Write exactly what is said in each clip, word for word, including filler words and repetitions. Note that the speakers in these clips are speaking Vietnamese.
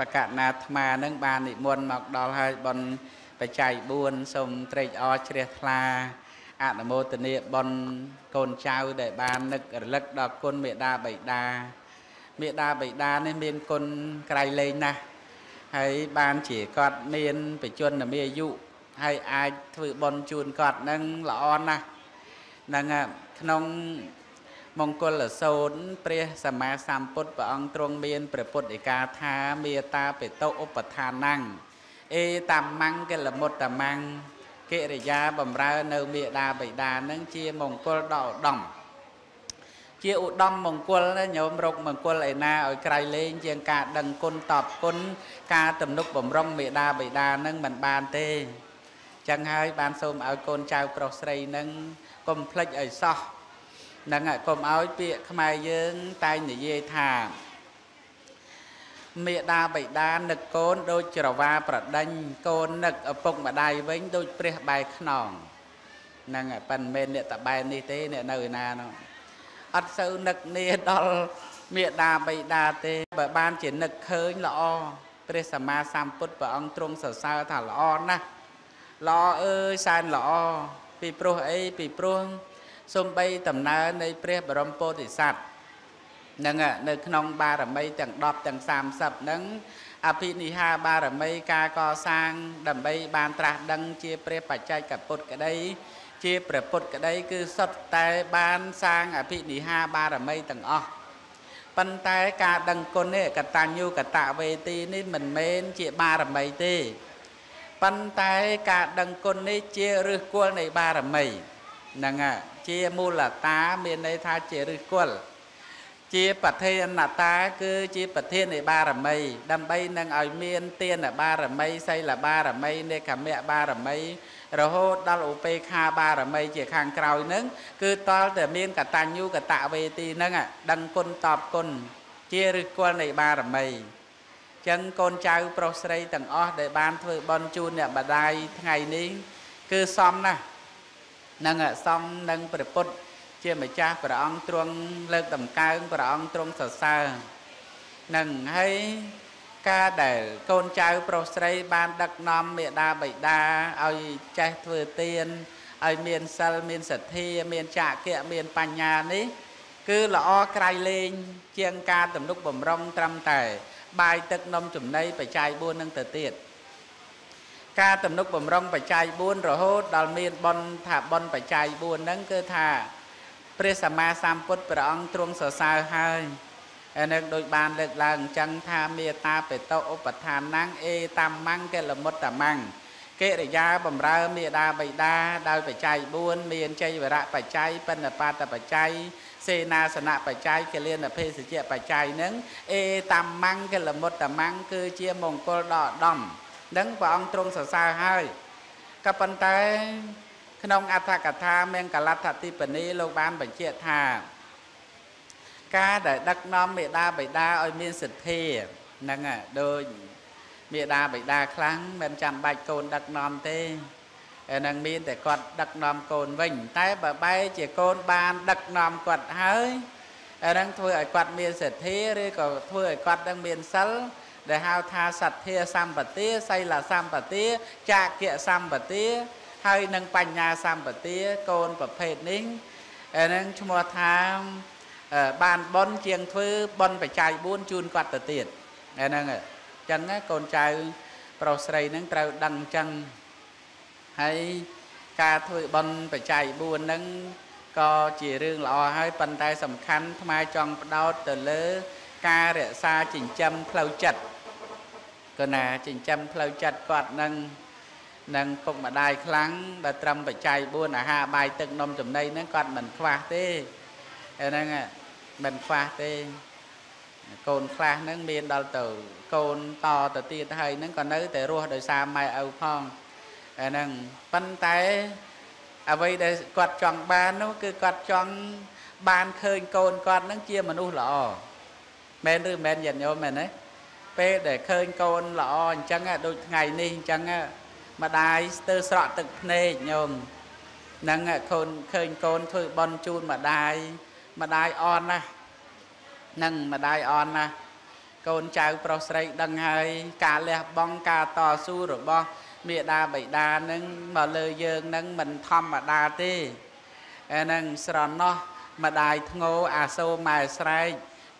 bà cả nát mà nâng bàn đi muôn mọc đo hai bọn bà chạy buôn xong trời ơ trời là ả nà mô tình niệm bọn con cháu để bàn nực ở lực đọc con mẹ đa bảy đa mẹ đa bảy đa nên miên con cài lên nè hay bàn chỉ cọt miên phải chuôn là mê dụ hay ai thử bọn chuôn cọt nâng lọ on nè nâng nông mong cô là sâu pre sa ma sam put và ông trung biên pre put để ca tha mia ta về tâu ốp tha năng e tam mang cái là một tam mang kệ để gia bầm ra nêu mia đa bảy đa nâng chia mong cô đỏ đỏng chia u đom mong cô là nhóm rục mong cô lại na ở cài lên trên cả đằng côn tọp côn ca tầm nút bầm rong mia đa bảy đa nâng mình bàn tê chẳng hay bàn xôm ở côn trao prosray nâng complex ở so nâng ạ cồm áo bịa khmai dương tay nhỉ dê thà mẹ đa bảy đa nực côn đôi trở va bật đánh côn nực ở bụng mà đai với đôi pre bài khỏng nâng ạ phần bên nè tập bài ni tế nè nơi nà nó ắt sâu nực nè đo mẹ đa bảy đa tê bởi ban chỉ nực khơi lọ pre sa ma sam put bởi ông trung sở sao thả lọ nà lọ ơi san lọ vì pro ấy vì pro xôm bay tầm na nơi pre bờ râm po thì sạt nâng ạ nơi nông ba là mây chẳng đọp chẳng sàm sập nâng apiniha ba là mây ca co sang đầm bay ban trà đăng chia pre phải chạy cả put cả đây chia pre put cả đây cứ sập tay ban sang apiniha ba là mây tầng o pan tay ca đăng con nè cả tàn nhu cả tạ về ti nên mình men chia ba là mây ti pan tay ca đăng con nè chia rư cua này ba là mây nâng ạ chia mu là tá miền đây tha chia rực quẩn chia bật thiên là tá cứ chia bật thiên này ba là mây đâm bay nâng ở miền tiên là ba là mây xây là ba là mây đây cả mẹ ba là mây rồi hốt đau lụp kha ba là mây chỉ hàng cào nướng cứ to để miền cả tàn nhu cả tạ về ti nâng ạ đăng côn tọp côn chia rực quẩn này ba là mây chân con trai prosray tầng o để ban thử bon chu nè bà đai ngày ní cứ xong nè nâng ạ xong nâng bởi bút chia mấy cha bởi ông trung lên tầm cao bởi ông trung sở xa nâng hay ca để con cháu prosray ban đặc nôm mẹ đa bảy đa ôi cháy thừa tiên ôi miền sơ miền sở thi miền trạ kia miền bà nhà ní cứ là o cài lên chiêng ca tầm lúc bầm rong trăm tẻ bài tức nôm chùm nay phải chạy buôn nâng tờ tiệt ca tầm nút bầm rong phải chạy buôn rồi hốt đào miên bon thả bon phải chạy buôn nâng cơ thả pre sa ma sam put bờ ông trung sở sao hai nâng đôi bàn lực làng chẳng tha mia ta phải tâu ốp than nắng e tam măng kê là một tam măng kê để gia bầm ra mia đa bảy đa đau phải chạy buôn miền chạy và rạ phải chạy pân là pa ta phải chạy xe na sơn nạ phải chạy kê liên là phê sự chia phải chạy nâng e tam măng kê là một tam măng cứ chia mồng cô đỏ đầm đấng và ông trung sở sao hai các bạn thấy nông atha cả tha men cả lạt thà ti bẩn đi lâu ban bẩn chia thà ca để đắc nom mẹ đa bảy đa ôi miên sệt thi nâng à đôi mẹ đa bảy đa kháng men chạm bạch cồn đắc nom tê nâng miên để quật đắc nom cồn vĩnh tay bờ bay chỉ cồn ban đắc nom quật hơi đang thôi ở quật miên sệt thi rồi còn thôi ở quật đang miên sál để hao tha sạch thia sam bát tía say là sam bát tía cha kia sam bát tía hay nâng bành nhà sam bát tía côn và phê nín nâng chua mùa tha bàn bon chiêng thư bon phải chạy buôn chun quạt tờ tiền nâng chân con trai prosray nâng trâu đằng chân hay ca thôi bon phải chạy buôn nâng co chỉ riêng lọ hay bàn tay sầm khăn mai trong đau tờ lớ ca để xa chỉnh châm phâu chật còn là chỉnh châm phâu chật quạt nâng nâng cũng mà đài kháng bà trâm phải chạy buôn à ha bài từng nôm chùm đây nâng còn mình khoa tê nâng à mình khoa tê côn khoa nâng miên đo tử côn to từ tiên hay nâng còn nữ tệ rùa đời xa mai âu phong nâng bánh tay à vây để quạt chọn ba nó cứ quạt chọn ban khơi côn quạt nâng chia mà nu lọ men rư men dành vô mình ấy pe để khơi con lọ chẳng à đôi ngày ni chẳng à mà đai tư sọ tực nê nhôm nâng à con khơi con thôi bon chun mà đai mà đai on à nâng mà đai on à Con cháu prosrey đăng hơi cả lẹ bong cả tò su rồi bong mẹ đa bảy đa nâng mà lời dương nâng mình thăm mà đa tê nâng sẵn nó mà đại ngô à sâu mai srey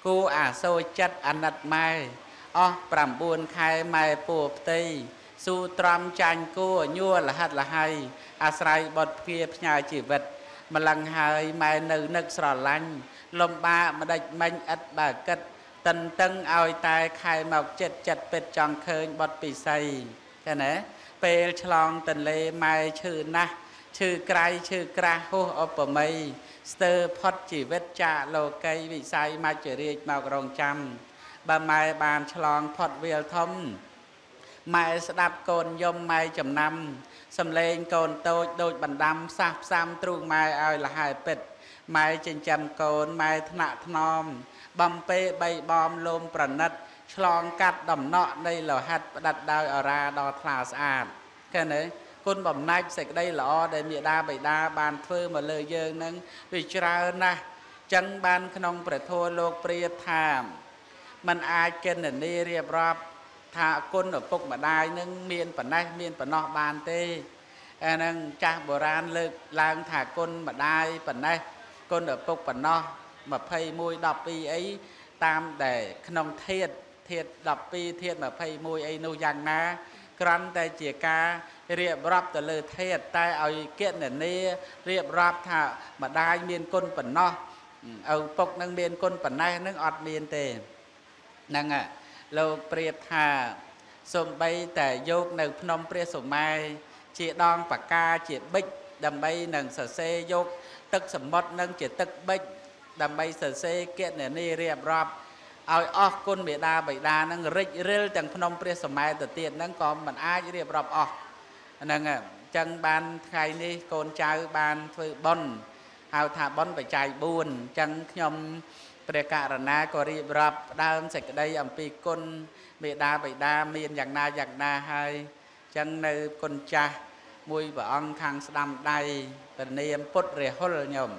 cô à sâu chất ảnh nật mai ơ bảm buồn khai mai bụp tê su trăm chanh cô nhua là hạt là hay à srey bọt kia nhà chỉ vật mà lăng hơi mai nữ nực sẵn lanh lông ba mà đạch manh ất bà cất tần tân oi tai khai mọc chật chật bệt tròn khơi bọt bị say thế này bê chlong tần lê mai chư na chư cray chư cra hô ọp mây stơ phật chỉ vết cha lô cây bị say mai chửi riệt mọc rồng trăm bà mai bàn chlong phật viêu thông mai đạp cồn yom mai chầm năm xâm lên cồn tôi đôi bàn đâm sạp sam tru mai oi là hai bệt mai trên trăm cồn mai thna thnom bầm pê bay bom lôm bẩn nát chlong cắt đầm nọ đây là hạt đặt đào ở ra đò thả sàn cái này côn bầm nách sạch đây là o để miệt đa bảy đa bàn phơi mà lời dơ nâng vì chả na chân bàn khôn bể thô lộc bia thảm mình ai kên ở đây riệp rạp thả côn ở phục mà đai nâng miên bẩn nách miên bẩn nọ bàn tê nâng cha bồ ran lực lang thả côn mà đai bẩn nách côn ở phục bẩn nọ mà phay môi đập đi ấy tam để khôn thiệt thiệt đập đi thiệt mà phay môi ấy nô giang na cắn tay chìa ca riệp rạp từ lời thiệt tay ao kiện ở nê riệp rạp thả mà đai miên côn bẩn nọ ở phục nâng miên côn bẩn này nâng ọt miên tề nâng à lâu bia thả sôm bay tại dốc nâng phnom bia sổ mai chị đong và ca chị bích đầm bay nâng sở xe dốc tức sầm mót nâng chị tức bích đầm bay sở xe kiện ở nê riệp rạp ao ọt côn bể đa bể đa nâng rít rêu chẳng phnom bia sổ mai từ tiền nâng có mình ai riệp rạp ọt nâng à chân ban khai ni con cháu ban phơi bon hào thả bon phải chạy buồn chân nhom bề cả là na có riệp rạp đa sạch đây ẩm pi côn bể đa bể đa miên dạng na dạng na hai chân nơi con cha mui và ông khang đam đây tình niệm put rìa hôi nhom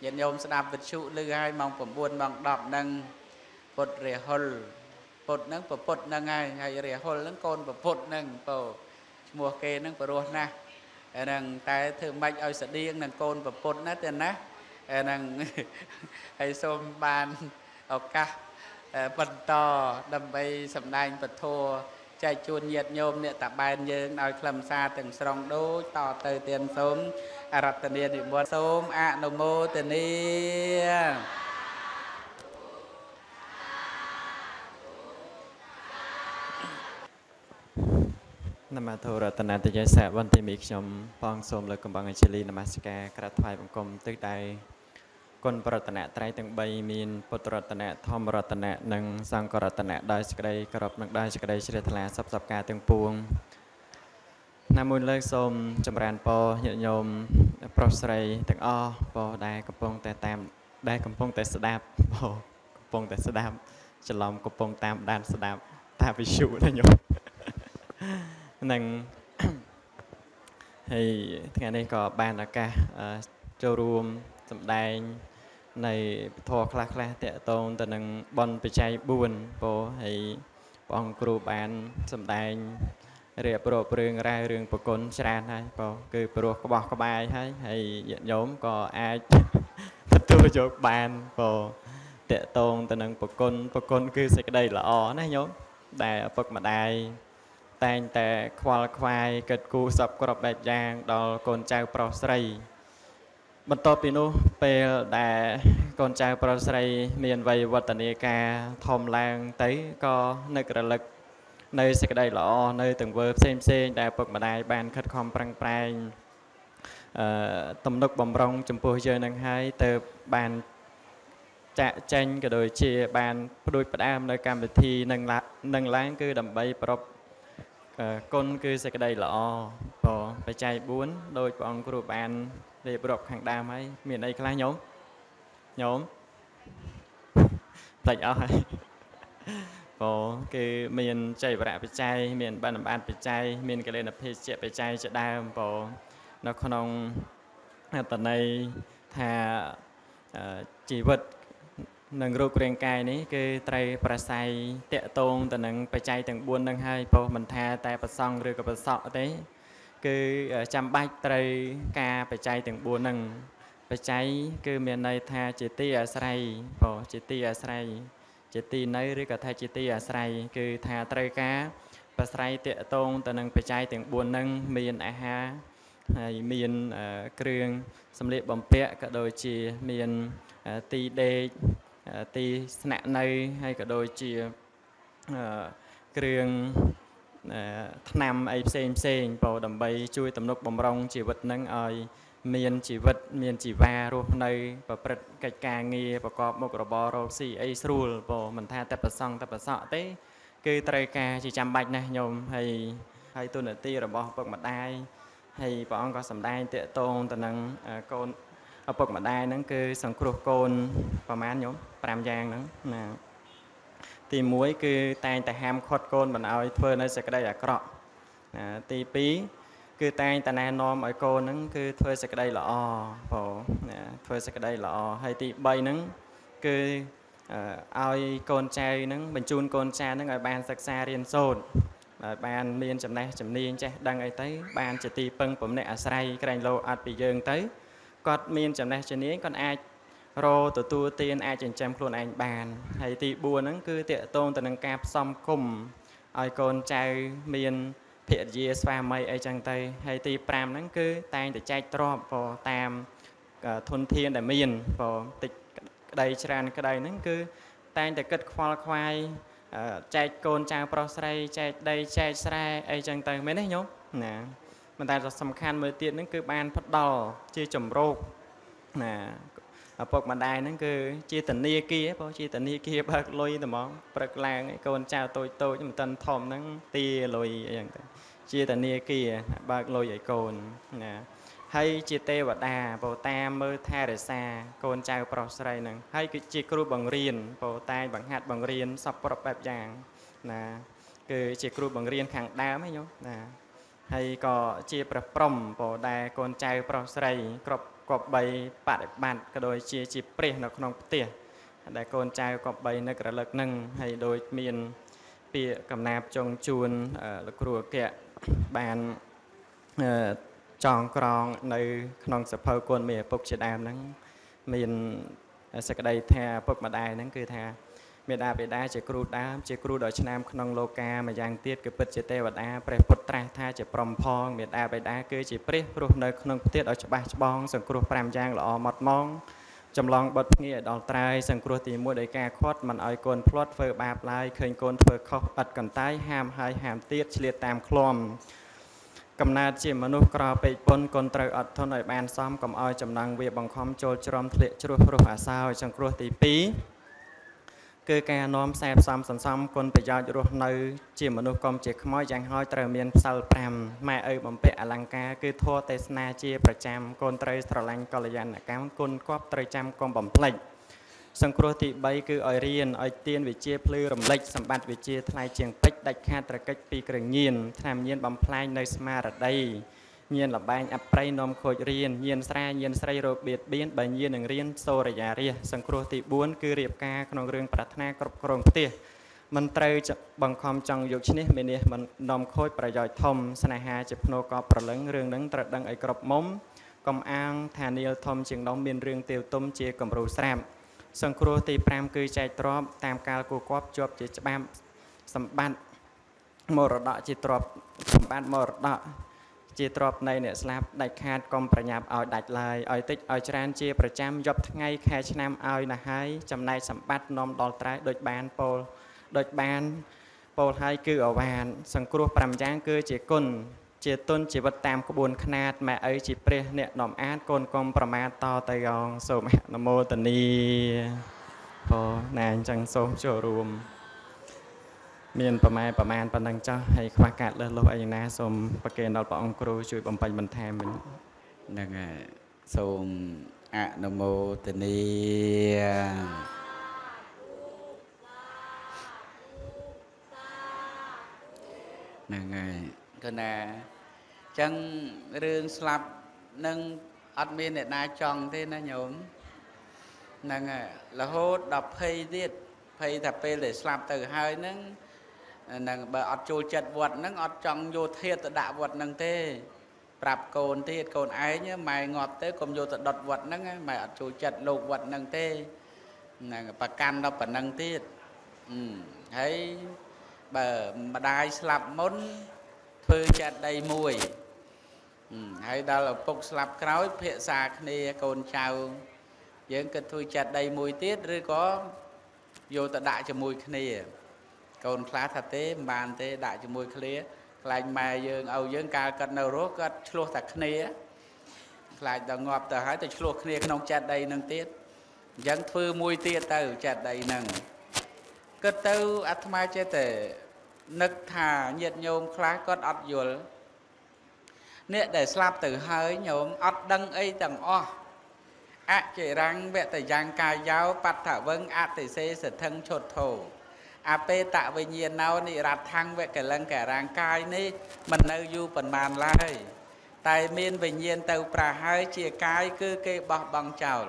nhận nhom đam vật trụ lư hai mong phẩm buồn mong đọp nâng put rìa hôi put nâng put nâng hai hai rìa hôi nâng con put nâng pô mùa kê nâng bờ na, nâng tai thường mạch ơi sạt điên nâng côn và pôn nát tiền nát, nâng hay xôm bàn học ca, bận to đầm bay sầm đanh bật thua, chạy chuồn nhiệt nhôm nè tạp bàn dương nói làm xa từng sòng đố tỏ từ tiền xôm, rập tiền điên bị buồn xôm, à nô mô tiền điên. Nam thô ra tận thế giới sẽ vẫn tìm kiếm trong phong sôm lời công bằng ở Chile Namaska các thầy bằng công tức đại con bờ tận trái từng bay miền bờ tận thom bờ tận nâng sang cờ tận đại sực đây cờ rập nâng đại sực đây sẽ là sắp sắp cả từng buông nam môn lời sôm chấm rán po hiện nhôm prosray từng o po đại công phong tề tam đại công phong tề sờ đạp po công phong tề sờ đạp chả lòng công phong tam đan sờ đạp ta bị chịu đấy nhôm nâng thì ngày nay có bàn là cả showroom tầm đài này thò khla khla tệ tôn từ nâng bon bị cháy buồn vô thì bọn kêu bàn tầm đài rệp rộ rừng ra rừng bọc côn tràn hay vô cứ bọc có bọc có bài hay hay nhóm có ai tập trung cho bàn vô tệ tôn từ nâng bọc côn bọc côn cứ sẽ đây là ó này nhóm đài bọc mà đài Tành tệ khoa khoai kết cú sập cọp bạch giang đo con trai prosray. Bất tốp pinu pê đà con trai prosray miền vây vật tần ca thom lang tới có nơi cờ lực nơi sẽ đây lọ nơi từng vơ xem xem đà bậc mà đài bàn khất khom prang prang tầm nốc bầm rong chấm pô chơi nâng hai từ bàn tranh cái đôi chia bàn đôi bạch am nơi cam bạch thi nâng lá nâng láng cứ đầm bay prop con cứ sẽ cái đây là bỏ phải chạy bốn đôi bọn của bạn để bọc hàng đam ấy miền đây là nhóm nhóm tại ở hay bỏ cái miền chạy vạ phải chạy miền ban ban phải chạy miền cái lên là phải chạy phải chạy chạy đam bỏ nó còn ông tuần này thà chỉ vật Nâng rô của cài này cứ trai bà xài tệ tôn tận nâng bà chạy tận buôn nâng hai bố mình tha tại bà xong rồi bà sọ thế cứ chăm bách trai ca bà chạy tận buôn nâng bà chạy cứ miền này tha chế ti ở sài bố chế ti ở sài chế ti nơi rồi cả tha chế ti ở sài cứ tha trai ca bà xài tệ tôn tận nâng bà chạy tận buôn nâng miền à ha miền kương xâm lệ bấm pẹ cả đôi chỉ miền ti đê thì nạ nơi hay cả đôi chị kương nam ấy xem xem vào đầm bay chui tầm nóc bầm rong chỉ vật nâng ơi miền chỉ vật miền chỉ va ruột nơi và bật cạch cà nghi và có một robot roxy ace rule vào mình tha tập song tập sọ thế cứ trai ca chỉ chăm bạch này nhom hay hay tôi nửa ti robot bật mặt ai hay bọn có sầm đai tệ tôn tận năng con ở bậc mặt đai nắng cứ sòng cột côn và mán nhúng pram giang nắng nè thì muối cứ tay tại ham khót côn mình ao phơi nơi sạch đây là cọ thì pí cứ tay tại này nom ở côn nắng cứ phơi sạch đây là o phổ phơi sạch đây là o hay thì bay nắng cứ ao côn trai nắng mình chun côn trai nắng ở bàn sạch xa riêng sồn bàn miên chấm này chấm niên che đang ấy tới bàn chỉ tì pưng bấm này ở say cái lô ăn bị dường tới còn miền chấm này trên này còn ai rô từ tu tiên ai trên chấm luôn anh bàn hay thì buồn nó cứ tiện tôn từ nâng cáp xong cùng ai còn trai miền thiện gì xa mây ai chẳng tây hay thì pram nó cứ tay để chạy trộp vào tam thôn thiên để miền vào tịch đây tràn cái đây nó cứ tay để cất khoai khoai chạy con trai prosray chạy đây chạy sray ai chẳng tây mấy đấy nhóc nè mình ta rất sầm khăn mới tiện nó cứ ban phát đỏ chia chấm rột nè ở bậc mặt đai nó cứ chia tận nia kia bao chia tận nia kia bậc lôi từ món bậc làng cái con chào tôi tôi nhưng mà tân thòm nó tia lôi chia tận nia kia bậc lôi vậy cồn nè hay chia tê và đà bầu ta mơ tha để xa con chào prosray nè hay cứ chia kêu bằng riên bầu tai bằng hạt bằng riên sập bọt bẹp vàng nè cứ chia kêu bằng riên hàng đá mấy nhóc nè hay có chia bờ prom bỏ đài con trai prom sấy cọp cọp bay bạt bạt cái đôi chia chia pre nó không tiếc đài con trai cọp bay nó cả lực nâng hay đôi miền bìa cầm nạp trong chuồn lực rùa kẹt bàn tròn tròn nơi non sập hơi con mè bốc chia đam nắng miền sạc đây thà bốc mà đài nắng cứ thà miền đà về đá chỉ cừu đá chỉ cừu đòi chăn non lô ca mà giang tiết cứ bật chỉ tê và đá pre trai tha chỉ prom phong miền đà về đá cứ chỉ pre ruột nơi non tiết ở chỗ ba chỗ bong sừng cừu pram giang lọ mọt mong chầm lòng bật nghĩa đòn trai sừng cừu thì mua đầy ca khót mình ơi côn plot phơi ba play khơi côn phơi khóc bật cẩn tay ham hai ham tiết chia tam khom cầm na chỉ mà nô cò bị bôn côn trời ở thôn nơi ban xóm cầm ơi chầm lòng về bằng khom trôi chrom lệ chrom ruột à sao sừng cừu thì pí cứ ca nôm xẹp xăm xăm xăm con bây giờ ruột nơi chỉ mà nô công chỉ khói giang hói trời miền sầu trầm mẹ ơi bấm bẹ lăng ca cứ thua tê na chia bờ trầm con trời sầu lạnh con là giàn cám con cọp trời trầm con bấm lệch sân cua thị bay cứ ở riên ở tiên vị chia plư rầm lệch sầm bạt vị chia thay chiềng bách đạch ha trời cách pi cường nhiên tham nhiên bấm play nơi smart ở đây nhiên là ban ấp play nôm khôi riên nhiên sai nhiên sai rồi biệt biến bài nhiên đừng riên sô ra già ria sân cua thị buôn cứ riệp ca con đường prat na cọp cồn tia mình trêu bằng khom trong dục này mình nè mình nằm khôi phải giỏi thầm sanh hà chụp nô có phải lớn riêng đấng trật đấng ấy cọp mồm công an thà niêu thầm chuyện đóng miền riêng tiêu tôm chia cầm rù sạm sân cua thì pram cứ chạy trộm tam cao cua cọp chụp chỉ bám sầm ban mờ đọ chỉ trộm sầm ban mờ đọ chia trộp này nè slap đại khát công phải nhập ở đại lai ở tích ở tràn chia phải chăm dọc ngay khai nam ở là hai chấm này sắm bắt nom đòn trái đội bàn pol đội bàn pol hai cứ ở bàn sân cua pram giang cứ chỉ côn chỉ tôn chỉ vật tam có buồn khát mẹ ấy chỉ pre nè nòng át côn công pram to tay gòn sôm nam mô tần ni po nàng chẳng sôm chùa rùm miền bờ mai bờ man bờ đằng cho hay khoa cạn lên lô anh na xôm bờ kè đào bờ ông cừu chui bầm bành bần thèm mình đằng à xôm ạ nam mô tịnh ni đằng à cái nè chẳng riêng slap nâng admin để na chọn thế na nhổm nâng là hốt đọc phê diệt phê thập phê để sạp từ hai nâng nâng bà ọt chùi chật vật nâng ọt trong vô thiệt đạo vật nâng thế rạp cồn thiệt cồn ái nhá mày ngọt tới cùng vô đọt vật nâng mày ọt chùi chật lục vật nâng thế nâng bà can đọc bà nâng thiệt thấy bà đai sạp môn phư chật đầy mùi hay đó là phục sạp khói phệ sạc này cồn chào dân cần thui chặt đầy mùi tiết rồi có vô ta đại cho mùi khné còn khá thật tế bàn tế đại cho mùi khné lành mà dân âu dân ca cật nào rốt cật chua thật khné lành ta ngọt ta hái ta chua khné nông chặt đầy nâng tiết dân thui mùi tiết ta chặt đầy nâng cất tâu atma chế tể nực thả nhiệt nhôm khá cất ọt dùl nè để slap từ hơi nhôm ọt đăng ấy tầng o ạ chế răng vẹn tẩy giang ca giáo bạch thả vâng ạ tẩy xê sở thân chột thổ ạ bê tạ với nhiên nào nị rạt thăng vẹn kẻ lân kẻ răng cai ní mình nâu du phần màn lai tài miên với nhiên tàu pra hai chia cái cứ kê bọc bằng chào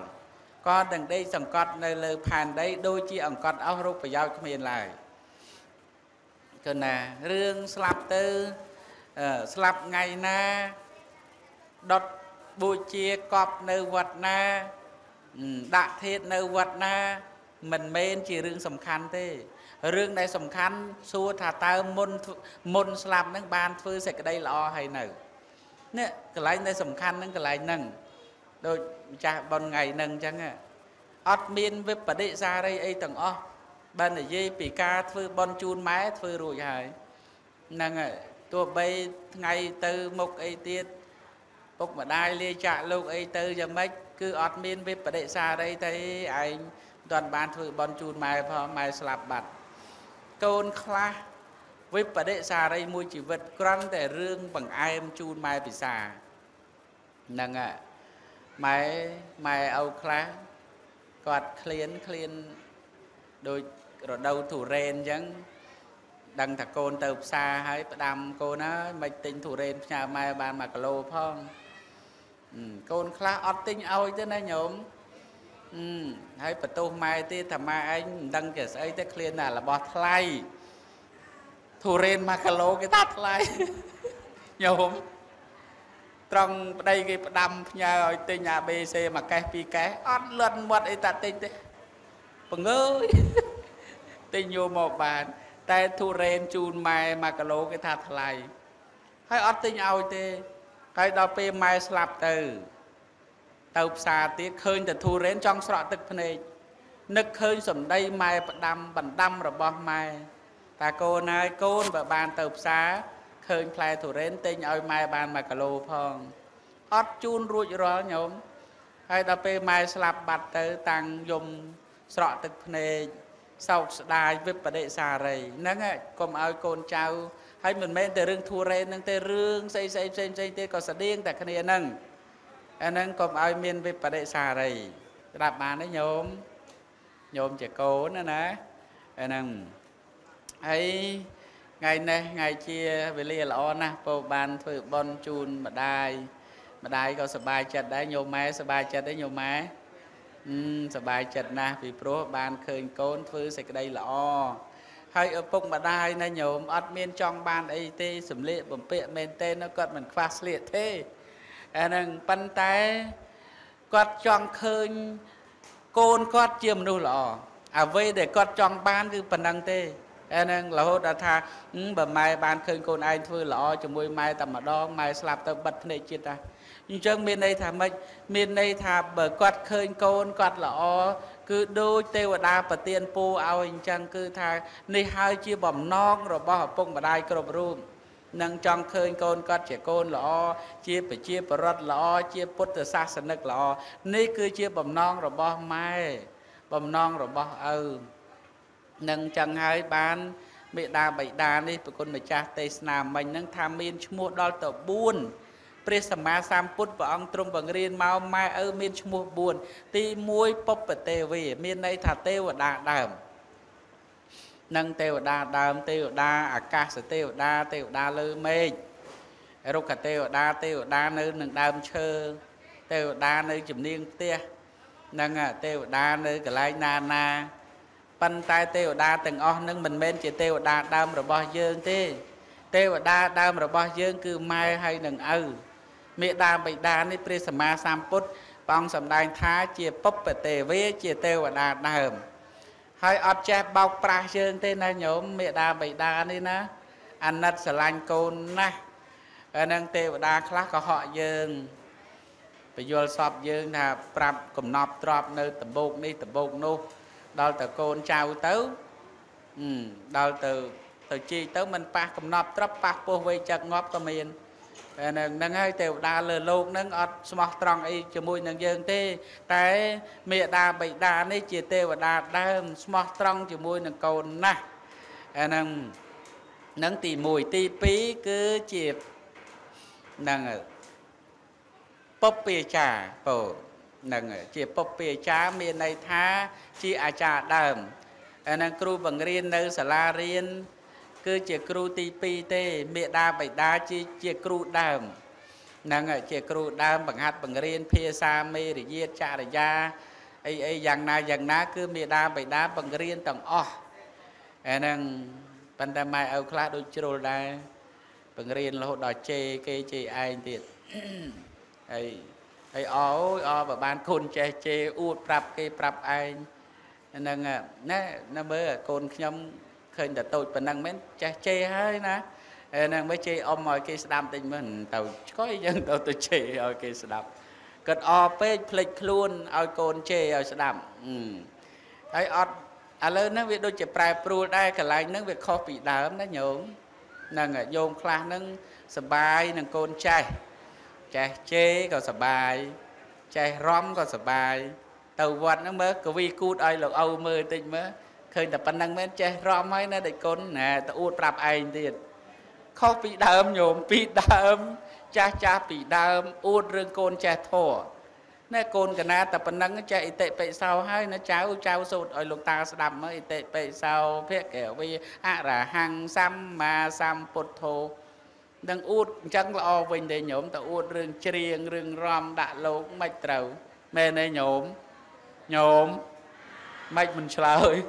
con đằng đây sẵn cọt nơi lơ phàn đấy đôi chi ẩn cọt áo rút vào giao cho mình lại cơ nà rương slap tư slap ngày na đọt bùi chia cọp nơi vật na đại thiết nơi vật na mình mên chỉ rương sầm khăn thế rương đây sầm khăn xua thả tao môn môn làm nâng bàn phơi sạch đây lo hay nở nè cái lái đây sầm khăn nâng cái lái nâng đôi cha ban ngày nâng chăng à admin với bà đệ ra đây ấy tầng o ban ở dây pì ca phơi ban chun máy phơi ruồi hải nâng à tua bay ngày từ mục ấy tiết bốc mà đai lê chạ lúc ấy tư cho mấy cứ ọt miên với bà đệ xa đây thấy anh toàn bán thử bọn chùn mai mai sạp bạch côn khla với bà đệ xa đây mùi chỉ vật con để rương bằng ai em chùn mai bị xa nâng ạ à, mày mày âu khla quạt khliên khliên đôi rồi đầu thủ rèn chẳng đăng thạc côn tàu xa hay bà đam cô nó mạch tính thủ rèn nhà mai bàn mà cả lô phong côn khá ọt tinh ôi chứ này nhóm hay bà tô mai thì thầm mai anh đăng kẻ ấy tức liên là là bọt lay thủ rên mà cả lô cái tắt lay nhóm trong đây cái đâm nhà ôi tinh nhà bê xê mà cái phí cái ọt luận một ấy tạt tinh thế bằng ơi tinh vô một bàn tại thủ rên chùn mai mà cả lô cái tắt lay hay ọt tinh ôi thế cái đó phê mai sạp từ tàu xa tiết khơi từ thu rến trong sọ tức phân hình nực khơi sầm đây mai bật đâm bật đâm rồi bom mai ta cô nói côn và bàn tàu xa khơi phai thủ rến tinh ôi mai bàn mà cả lô phong ót chun ruột rõ nhóm hay đó phê mai sạp bạch từ tăng dùng sọ tức phân hình sau đài với bà đệ xa rầy nâng ạ cùng ôi côn cháu hay mình mến từ rương thu rên nâng tê rương xây xây xây xây tê có sả điên tại khả nê nâng em nâng còm ôi miên với bà đệ xà rầy đạp bàn đấy nhôm nhôm trẻ cố nữa ná em nâng ấy ngày này ngày chia về lìa lọ nà bồ bàn thử bon chun mà đai mà đai có sả bài chật đấy nhôm mái sả bài chật đấy nhôm mái sả bài chật nà vì bố bàn khơi côn thử sạch đây lọ hay ở bụng mà đai này nhôm ọt miên trong bàn ấy tê sẩm lệ bẩm pệ mên tên nó còn mình phát liệt thế anh em bắn tay quạt tròn khơi côn quạt chiêm nô lọ à vây để quạt tròn bàn cứ phần đăng tê anh em là hốt đã tha bờ mai bàn khơi côn ai thôi lọ cho môi mai tầm mà đo mai slap tầm bật này chia ta nhưng trong miền đây thà mấy miền đây thà bờ quạt khơi côn quạt lọ cứ đôi têu đa và tiền po ao hình trang cứ thà này hai chia bầm non rồi bao hợp bông mà đai cọp rùm nâng trong khơi côn con trẻ côn lọ chia phải chia bờ rót lọ chia bút từ xa sân nước lọ này cứ chia bầm non rồi bao mai bầm non rồi bao âu nâng chẳng hai bán mẹ đa bảy đa này tụi con mẹ cha tây nam mình nâng tham miên mua đo tờ buôn Pris Sama Samput và ông Trung bằng riêng mau mai ơ miên mua buồn ti muối pop và tê về miền đây thả tê và đà đàm nâng tê và đà đàm tê và đà à ca sẽ tê và đà tê và đà lơ mê rồi cả tê và đà tê và đà nơi nâng đàm chơ tê và đà nơi chìm niên tia nâng têu đa nơi cái lai na na bàn tay têu đa từng o nâng mình bên chỉ têu đa đam rồi bao dương thế têu đa đam rồi bao dương cứ mai hay đừng ư mẹ đa bị đa nơi prisma samput bong sầm đai thá chia pop về tề vía chia têu đa đam hay ấp che bao pra dương thế na nhóm mẹ đa bị đa nơi na anh nát sờ lan côn na nâng têu đa khác có họ dương vô sọp dương là prap cùng nọp trọp nơi tập bột đi tập bột nô đào từ côn trao tớ đào từ từ chi tớ mình pa cùng nọp trọp pa po vây chặt ngóp có miền nâng hai tiểu đa lừa luôn nâng ọt smart tròn y cho mùi nâng dương tê cái mẹ đa bị đa này chia tê và đa đa smart tròn cho mùi nâng côn na nâng nâng tì mùi tì pí cứ chìp nâng bóp bia trà bổ nâng chỉ bóp bia trà miền này tha chỉ à trà đầm nâng kêu bằng riêng nơi sala riêng cứ chỉ kêu ti pi tê mẹ đa bảy đa chỉ chỉ kêu đầm nâng chỉ kêu đầm bằng hạt bằng riêng pia sa mê để giết trà để ra ấy ấy dạng na dạng ná cứ mẹ đa bảy đa bằng riêng tầng o nâng ban đêm mai ở class đôi chiều đây bằng riêng là hội đòi chê kê chê ai tiệt ấy ấy ôi ôi và ban côn che che uất prap kê prap ai nâng à nè nè mới côn nhom khơi đã tụt và nâng mến che che hơi nè nâng mới che ôm mọi cái đam tình mình tàu có dân tàu tụi che ở cái đam cất o pê plek luôn ở côn che ở đam ấy ở à lớn nó việc đôi chè prai pru đây cả lại nó việc khó bị đám nó nhổm nâng à yom kha nâng sbai nâng côn che chè chế còn sờ bài chè róm còn sờ bài tàu vọt nó mới có vi cút ai lộc âu mơ tình mới khơi tập ban năng mới chè róm ấy nó để con nè tàu u trap ai tiền khó bị đâm nhổm bị đâm cha cha bị đâm u rương con chè thò nè con cả na tập ban năng chè tệ bệ sau hay nó cháu cháu sụt ai lộc ta đầm mới tệ bệ sau phê kẻo vi à là hàng sam mà sam bột thô đang uất chẳng lo vinh để nhổm ta uất rừng triềng rừng rom đã lâu mạch trầu mẹ này nhổm nhổm mạch mình trời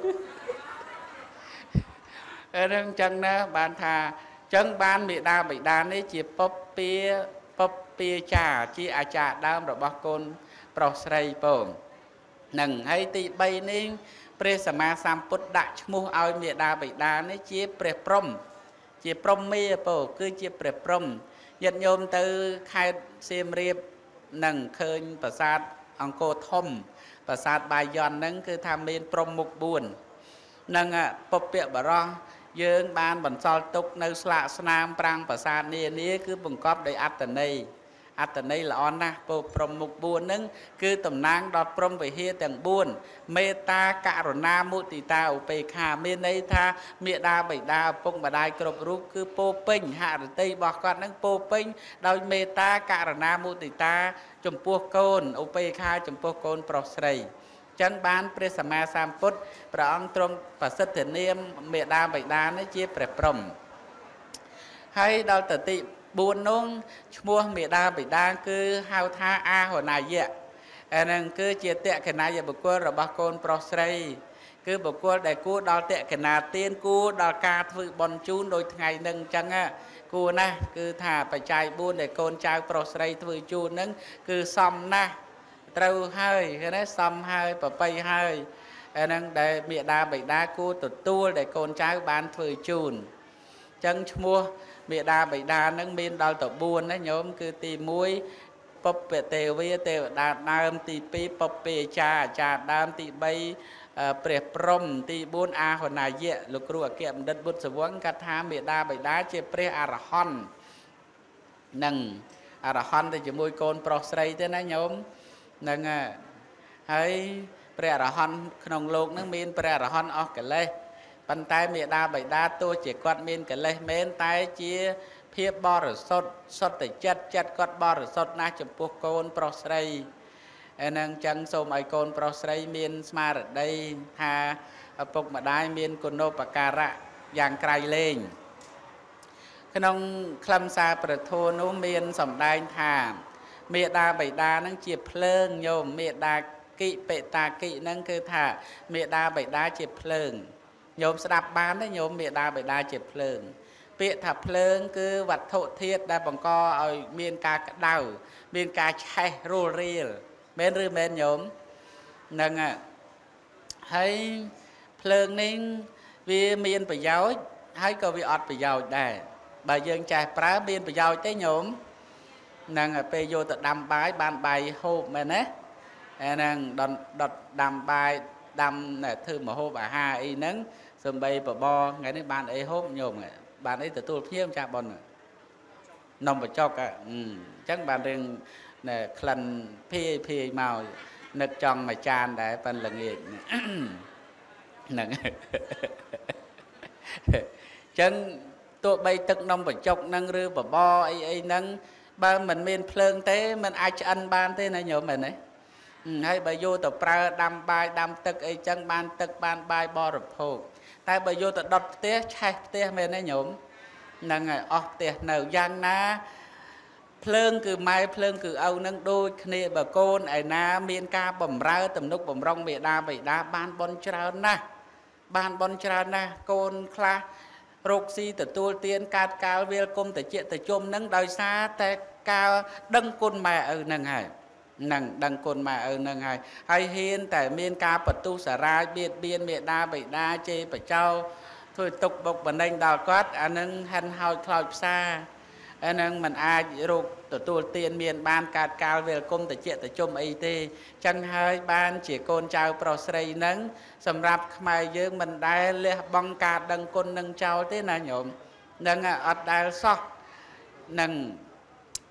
rừng chẳng nè bàn thà chẳng ban bị đa bị đa đấy chỉ pop pia pop pia trà chỉ à trà đam rồi bác con prosray bổn nằng hay tị bay nên presama samput đã mua ao mẹ đa bị đa đấy chỉ pre prom chỉ prom mê bồ cứ chỉ pre prom nhận nhôm từ khai xem riệp nằng khơi bờ sát ông cô thom bờ sát bài giòn nâng cứ tham bên prom mục buồn nâng à bộc bẹ bờ ro dương ban bẩn soi tục nơi lạ nam prang bờ sát nề nề cứ bùng cọp đầy ắt tận đây ắt tận đây là on na bồ prom mục buồn nâng cứ tầm nang đọt prom về hia tầng buồn mê ta cả rồi nam mụ tì ta ở bề khà mê này tha mẹ đa bảy đa bông bà đai cột rúp cứ po ping hạ rồi tây bò con nâng po ping đôi mê ta cả rồi nam mụ tì ta chấm po côn ở bề khà chấm po côn prosray chân ban presama samput prang trong và sát thiền niệm mẹ đa bảy đa nó chia bẹp prom hay đào tử tị buồn nung mua mẹ đa bảy đa cứ hao tha a hồi này vậy nên cứ chia tệ cái này giờ bực qua rồi bà con prosray cứ bực qua để cua đào tệ cái nào tiên cua đào cá thử bòn chun đôi ngày nâng chăng á cua na cứ thả phải chạy buôn để con trai prosray thử chun nâng cứ xong na trâu hơi cái đấy xong hơi và bay hơi nên để mẹ đa bảy đa cua tụt tua để con trai bán thử chun chăng mua mẹ đa bảy đa nâng bên đào tổ buôn đấy nhóm cứ tìm muối bắp bẹ tèo với tèo đa đam tì pi bắp bẹ trà trà đam tì bay bẹp prom tì buôn a hồi nãy dẹ lục rùa kiệm đất bút sầu vắng cát há mẹ đa bảy đá chế pre arahon nằng arahon thì chỉ môi con prosray thế này nhôm nằng ấy pre arahon nòng lục nằng miên pre arahon ở cái lê bàn tay mẹ đa bảy đá tôi chỉ quạt miên cái lê miên tay chia phía bò rồi sốt sốt để chết chết con bò rồi sốt na chụp buộc con prosray nên chẳng số mấy con prosray miền smart ở đây tha phục mà đai miền con nô bạc cả dạng cày lên cái nông khâm xa bờ thôn nô miền sầm đai thà mẹ đa bảy đa nâng chìa phơi nhôm mẹ đa kỵ bệ tà kỵ nâng cơ thả mẹ đa bệ đa chìa phường nhóm sạp bán đấy nhóm mẹ đa bệ đa chìa phường bệ thả phường cứ vật thổ thiết đa bằng co ở miền ca đào miền ca chạy rô riêng bên rư bên nhóm nâng ạ hay phường nên vì miền bởi giáo hay có vì ọt bởi giáo đây bà dương chạy phá miền bởi giáo tới nhóm nâng ạ bê vô tự đam bái bàn bài hộp mẹ nế nên đọt đàm bài đàm thư mà hô bà ha y nâng xùm bây bà bò ngay đến bàn ấy hốp nhồm bàn ấy tự tu thêm chạp bọn nông bà chọc chắc bàn rừng khẩn phê phê màu nực chồng mà chàn đấy bàn lần nghịt chân tụi bây tức nông bà chọc nâng rư bà bò ấy nâng bà mình mình phương tế mình ai chân bàn thế này nhồm mình ấy hay bà vô tờ pra đam bài đam tức ấy chân ban tức ban bài bò rập hộp tại bà vô tờ đọt tía chạy tía mê nè nhóm nâng ọt tía nở giang ná phương cứ mai phương cứ âu nâng đôi khné bà côn ấy ná miên ca bầm ra tầm núc bầm rong bệ đa bệ đa ban bon trao ná ban bon trao ná côn khla rục si tờ tuôn tiên cát cao viên công tờ chuyện tờ chôm nâng đòi xa tờ cao đâng côn mẹ ở nâng hải nâng đăng côn mà ở nâng hai hay hiên tại miền ca Phật tu xả ra biệt biên mẹ đa bệ đa chê bạch châu thôi tục bộc bần anh đào quát anh nâng hân hào khói xa anh nâng mình ai rục tổ tu tiên miền ban cát cao về công tổ chuyện tổ chung ấy tê chân hơi ban chỉ côn chào pro srei nâng xâm rạp mai dương mình đai lê bong cát đăng côn nâng châu thế là nhộm nâng ọt đai sóc nâng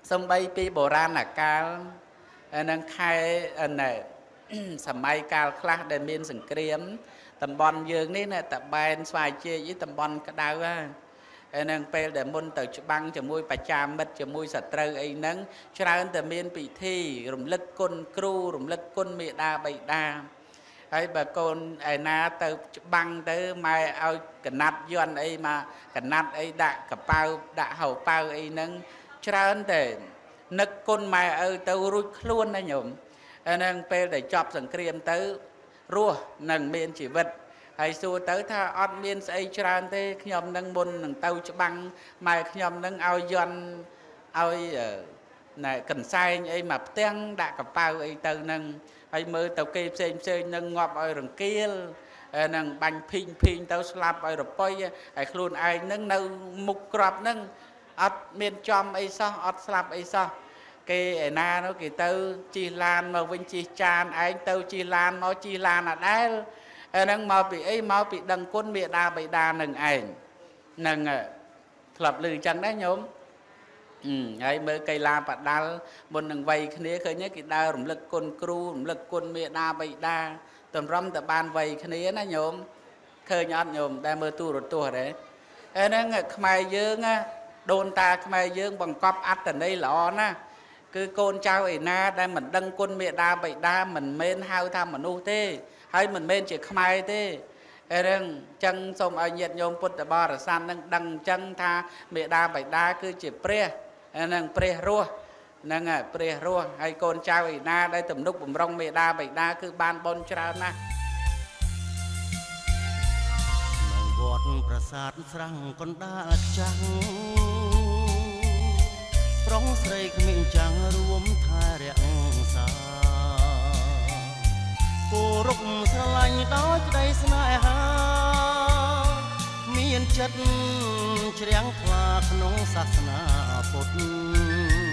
xâm bay pi bồ ra là cao nâng khai sầm mai cao khắc để miên sừng kiếm tầm bòn dương ní nè tập bàn xoài chia với tầm bòn cái đau nâng pe để môn từ băng cho mui bà cha mất cho mui sạt trơ ấy nâng cho ra từ miên bị thi rùng lực côn cru rùng lực côn mẹ đa bậy đa ấy bà con ấy na từ băng tới mai ao cái nát doan ấy mà cái nát ấy đã cái bao đã hậu bao ấy nâng cho ra từ nực côn mày ở tàu rút luôn này nhổm, nên pe để chọc sừng kềm tới rùa nằng miên chỉ vật, hay xua tới tha ọt miên say tràn thế nhom nằng bồn nằng tàu cho băng, mày nhom nằng ao yon ao này cần sai ấy mà tiếng đã cặp bao ấy tàu nằng hay mơ tàu kia xem xem nằng ngọc ở rừng kia nằng bánh pin pin tàu slap ở rập bay, hay luôn ai nằng nâu mục crop nằng ọt miên chom ấy sao ọt slap ấy sao cái ấy na nó kì tâu chi lan mà vinh chi chan anh tâu chi lan nó chi lan là đấy anh đang mau bị ấy mau bị đằng côn bịa đa bậy đa nừng ảnh nừng lập lư chân đấy nhóm ấy mới cây la bạt đá một nừng vầy khné khơi nhớ kì đa rủng lực côn cru rủng lực côn bịa đa bậy đa tầm râm tầm ban vầy khné nó nhóm khơi nhót nhóm đang mơ tu rồi tu đấy anh đang mày dương á đồn ta mày dương bằng cọp ăn tận đây lọ na cứ con cháu ấy na đây mình đăng quân mẹ đa bậy đa mình men hao tham mình u thế hay mình men chỉ khai thế rằng chân xong ai nhiệt nhôm quân ta bò là san đăng đăng chân tha mẹ đa bậy đa cứ chỉ pre rằng pre rua rằng à pre rua hay con cháu ấy na đây tầm lúc bùng rong mẹ đa bậy đa cứ ban bon trao na rong srei khming chang ruom tha rang sa poruk sralañ doi dai snae ha mien chat chriang khla khong sasana pot